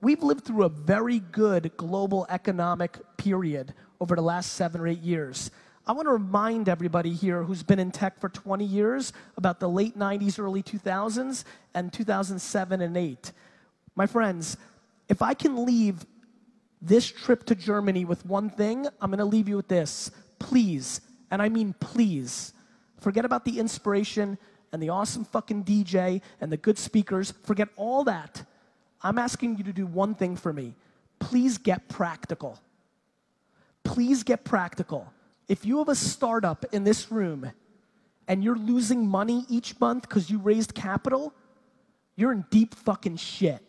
we've lived through a very good global economic period over the last 7 or 8 years. I want to remind everybody here who's been in tech for 20 years about the late 90s, early 2000s, and 2007 and 8. My friends, if I can leave this trip to Germany with one thing, I'm going to leave you with this. Please, and I mean please, forget about the inspiration and the awesome fucking DJ and the good speakers. Forget all that. I'm asking you to do one thing for me. Please get practical. Please get practical. If you have a startup in this room and you're losing money each month because you raised capital, you're in deep fucking shit.